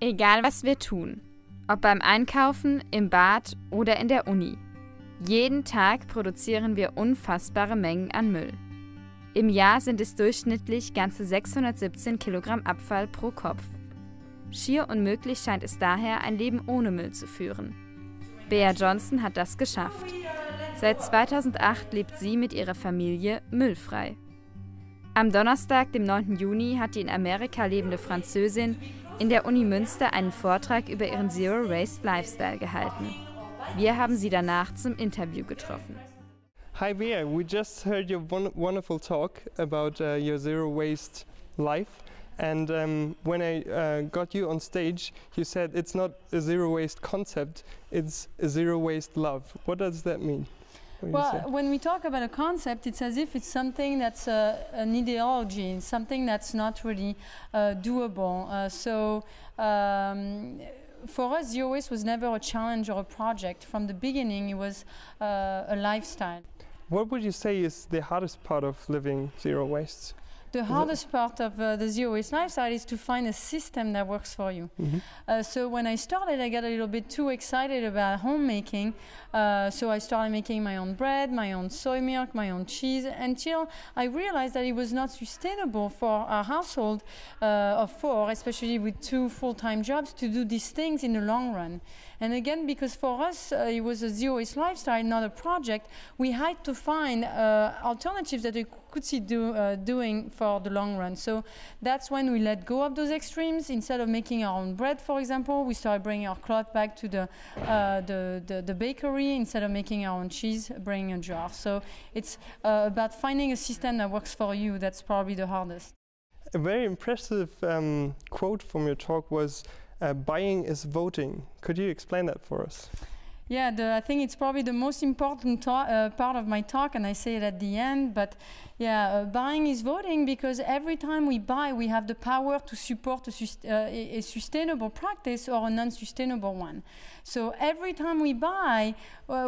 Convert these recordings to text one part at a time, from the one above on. Egal was wir tun, ob beim Einkaufen, im Bad oder in der Uni. Jeden Tag produzieren wir unfassbare Mengen an Müll. Im Jahr sind es durchschnittlich ganze 617 Kilogramm Abfall pro Kopf. Schier unmöglich scheint es daher, ein Leben ohne Müll zu führen. Bea Johnson hat das geschafft. Seit 2008 lebt sie mit ihrer Familie müllfrei. Am Donnerstag, dem 9. Juni, hat die in Amerika lebende Französin in der Uni Münster einen Vortrag über ihren Zero Waste Lifestyle gehalten. Wir haben sie danach zum Interview getroffen. Hi Bea, we just heard your wonderful talk about your Zero Waste life. And when I got you on stage, you said it's not a zero waste concept, it's a zero waste love. What does that mean? Well, when we talk about a concept, it's as if it's something that's an ideology, something that's not really doable. For us, Zero Waste was never a challenge or a project. From the beginning, it was a lifestyle. What would you say is the hardest part of living Zero Waste? The hardest part of the Zero Waste lifestyle is to find a system that works for you. Mm-hmm. So when I started, I got a little bit too excited about homemaking. So I started making my own bread, my own soy milk, my own cheese, until I realized that it was not sustainable for our household of four, especially with two full-time jobs, to do these things in the long run. And again, because for us, it was a Zero Waste lifestyle, not a project, we had to find alternatives that we could see doing for the long run. So that's when we let go of those extremes. Instead of making our own bread, for example, we started bringing our cloth back to the bakery. Instead of making our own cheese, bringing a jar. So it's about finding a system that works for you. That's probably the hardest. A very impressive quote from your talk was, buying is voting. Could you explain that for us? Yeah, I think it's probably the most important part of my talk, and I say it at the end, but yeah, buying is voting, because every time we buy, we have the power to support a sustainable practice or an unsustainable one. So every time we buy,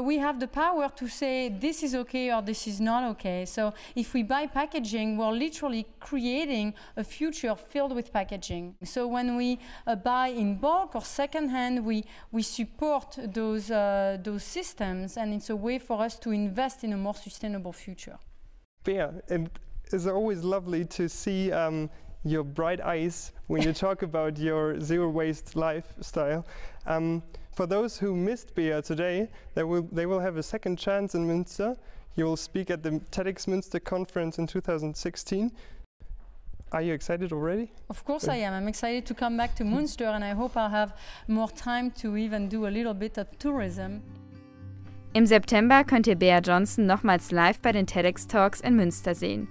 we have the power to say this is okay or this is not okay. So if we buy packaging, we're literally creating a future filled with packaging. So when we buy in bulk or secondhand, we support those systems, and it's a way for us to invest in a more sustainable future. Bea, and it's always lovely to see your bright eyes when you talk about your zero waste lifestyle. For those who missed Bea today, they will have a second chance in Münster. You will speak at the TEDx Münster conference in 2016. Are you excited already? Of course I am. I'm excited to come back to Münster, and I hope I'll have more time to even do a little bit of tourism. Im September könnt ihr Bea Johnson nochmals live bei den TEDx Talks in Münster sehen.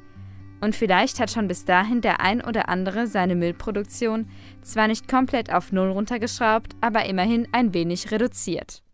Und vielleicht hat schon bis dahin der ein oder andere seine Müllproduktion zwar nicht komplett auf Null runtergeschraubt, aber immerhin ein wenig reduziert.